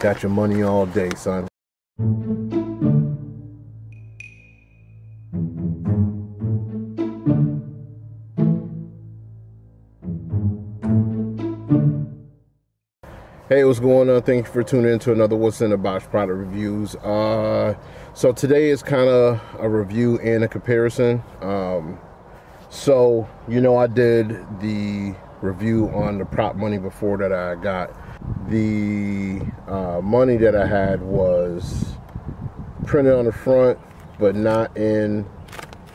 Got your money all day, son. Hey, what's going on? Thank you for tuning in to another What's in the Box product reviews. So today is kind of a review and a comparison. So, you know, I did the review on the prop money before that I got. The money that I had was printed on the front, but not in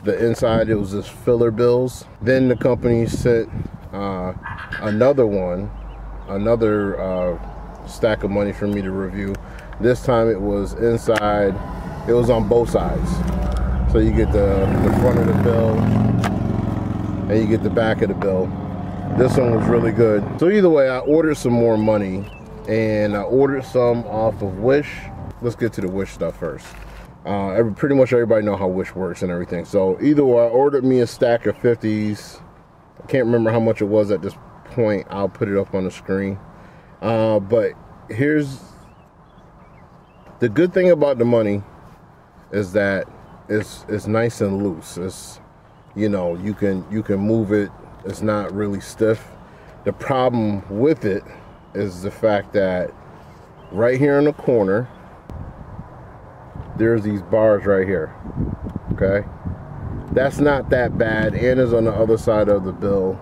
the inside. It was just filler bills. Then the company sent another one. Another stack of money for me to review. This time it was inside, it was on both sides. So you get the front of the bill and you get the back of the bill. This one was really good. So either way, I ordered some more money and I ordered some off of Wish. Let's get to the Wish stuff first. Pretty much everybody know how Wish works and everything. So either way, I ordered me a stack of 50s. I can't remember how much it was at this point. I'll put it up on the screen, but here's the good thing about the money is that it's nice and loose. It's, you know, you can move it. It's not really stiff. The problem with it is the fact that right here in the corner there's these bars right here. Okay, that's not that bad, and is on the other side of the bill.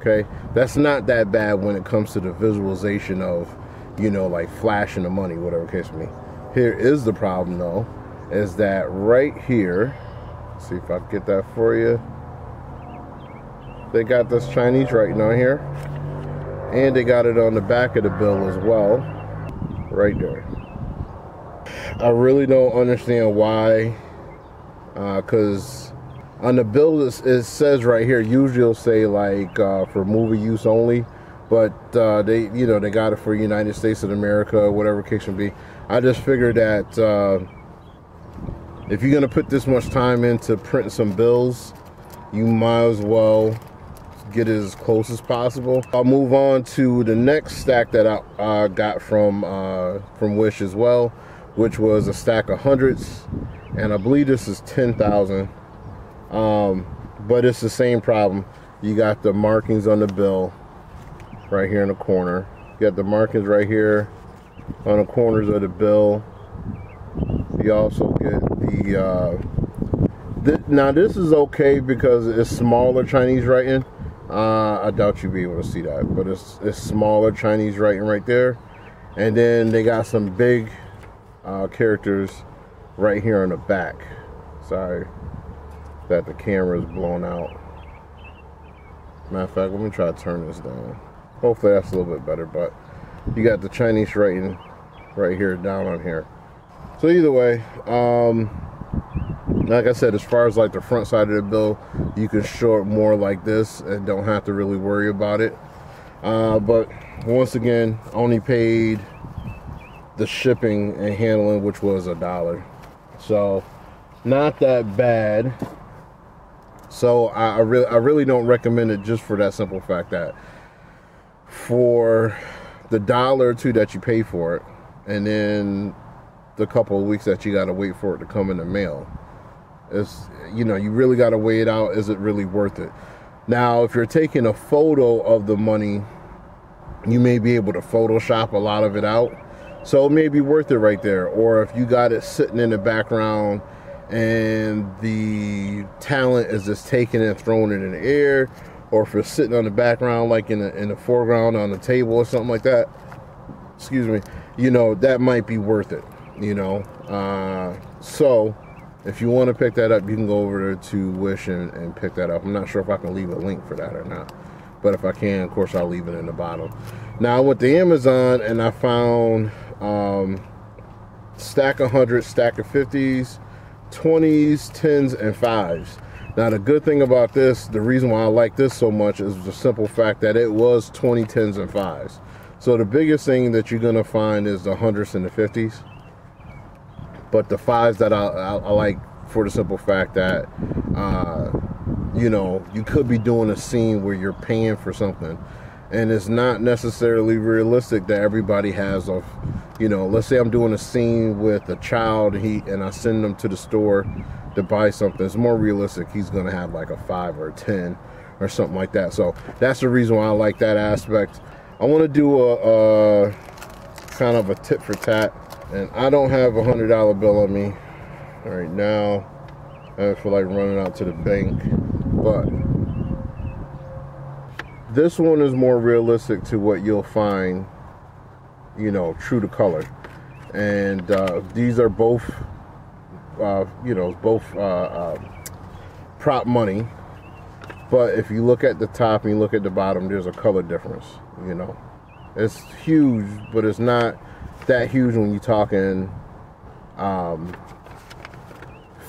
Okay, that's not that bad when it comes to the visualization of, you know, like flashing the money, whatever case may be. Here is the problem though, is that right here, let's see if I can get that for you. They got this Chinese writing on here, and they got it on the back of the bill as well, right there. I really don't understand why, because on the bill, it says right here, usually it'll say like for movie use only, but they, you know, they got it for United States of America, whatever case may be. I just figured that if you're gonna put this much time into printing some bills, you might as well get it as close as possible. I'll move on to the next stack that I got from Wish as well, which was a stack of hundreds, and I believe this is 10,000. But it's the same problem. You got the markings on the bill right here in the corner. You got the markings right here on the corners of the bill. You also get the now this is okay because it's smaller Chinese writing. I doubt you'll be able to see that, but it's smaller Chinese writing right there, and then they got some big characters right here on the back. Sorry that the camera is blown out. Matter of fact, let me try to turn this down. Hopefully that's a little bit better, but you got the Chinese writing right here down on here. So either way, like I said, as far as like the front side of the bill, you can show it more like this and don't have to really worry about it. But once again, only paid the shipping and handling, which was $1. So not that bad. So I really don't recommend it, just for that simple fact that for the dollar or two that you pay for it, and then the couple of weeks that you got to wait for it to come in the mail, it's, you know, you really got to weigh it out. Is it really worth it? Now, if you're taking a photo of the money, you may be able to Photoshop a lot of it out, so it may be worth it right there. Or if you got it sitting in the background and the talent is just taken and thrown it in the air, or if it's sitting on the background, like in the foreground on the table or something like that, excuse me, you know, that might be worth it, you know. So if you want to pick that up, you can go over to Wish and pick that up. I'm not sure if I can leave a link for that or not, but if I can, of course, I'll leave it in the bottom. Now I went to Amazon and I found stack of 100, stack of 50s, 20s, 10s, and 5s. Now the good thing about this, the reason why I like this so much, is the simple fact that it was 20 10s and 5s. So the biggest thing that you're gonna find is the 100s and the 50s, but the 5s that I like, for the simple fact that you know, you could be doing a scene where you're paying for something and it's not necessarily realistic that everybody has a, you know, let's say I'm doing a scene with a child and I send them to the store to buy something. It's more realistic he's going to have like a 5 or a 10 or something like that. So that's the reason why I like that aspect. I want to do a kind of a tit for tat, and I don't have a $100 bill on me right now. I don't feel like running out to the bank, but this one is more realistic to what you'll find, you know, true to color. And these are both you know, both prop money, but if you look at the top and you look at the bottom, there's a color difference. You know, it's huge, but it's not that huge when you're talking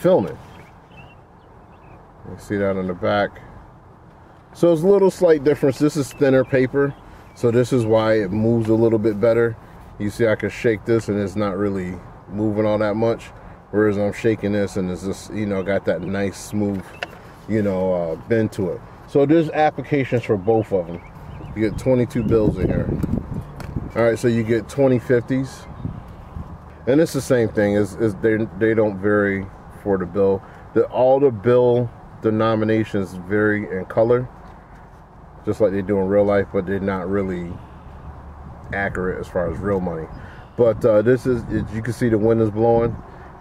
filming. You see that on the back, so it's a little slight difference. This is thinner paper, so this is why it moves a little bit better. You see I can shake this and it's not really moving all that much, whereas I'm shaking this and it's just, you know, got that nice smooth, you know, bend to it. So there's applications for both of them. You get 22 bills in here. All right, so you get 20 50s, and it's the same thing. Is they don't vary for the bill. All the bill denominations vary in color, just like they do in real life, but they're not really accurate as far as real money. But this is, you can see the wind is blowing,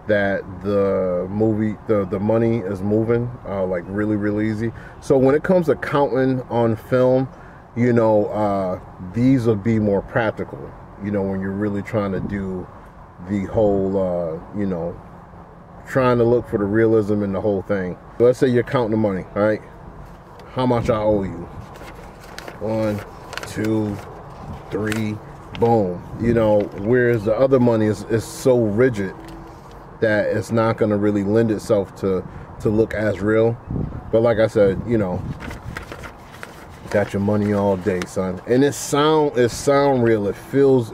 that the money is moving like really easy. So when it comes to counting on film, you know, these will be more practical, you know, when you're really trying to do the whole you know, trying to look for the realism in the whole thing. Let's say you're counting the money. All right, how much I owe you? 1 2 3 boom. You know, whereas the other money is so rigid that it's not going to really lend itself to look as real. But like I said, you know, got your money all day, son, and it sound real. It feels,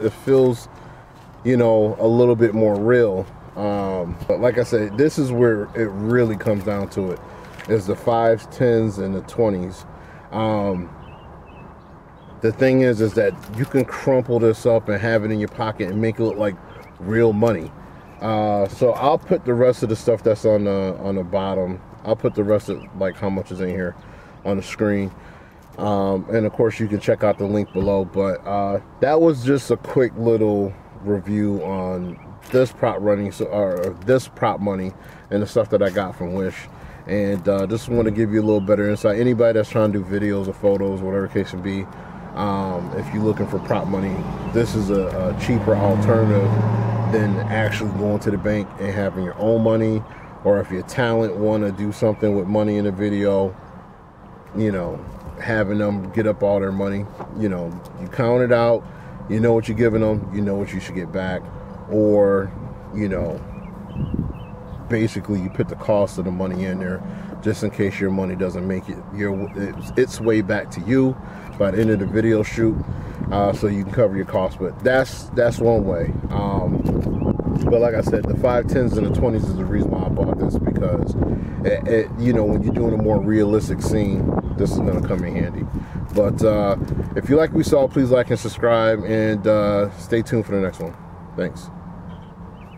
you know, a little bit more real. But like I said, this is where it really comes down to it, is the 5s 10s and the 20s. The thing is that you can crumple this up and have it in your pocket and make it look like real money. So I'll put the rest of the stuff that's on the bottom. I'll put the rest of like how much is in here on the screen. And of course you can check out the link below, but that was just a quick little review on this prop running, or this prop money, and the stuff that I got from Wish. And just want to give you a little better insight. Anybody that's trying to do videos or photos, whatever case it be, if you're looking for prop money, this is a cheaper alternative than actually going to the bank and having your own money. Or if you're talent, want to do something with money in a video, you know, having them get up all their money. You know, you count it out, you know what you're giving them, you know what you should get back. Or, you know, basically you put the cost of the money in there just in case your money doesn't make it its way back to you by the end of the video shoot, so you can cover your costs. But that's one way. But like I said, the 5s 10s and the 20s is the reason why I bought this, because it, you know, when you're doing a more realistic scene, this is going to come in handy. But if you like what we saw, please like and subscribe, and stay tuned for the next one. Thanks.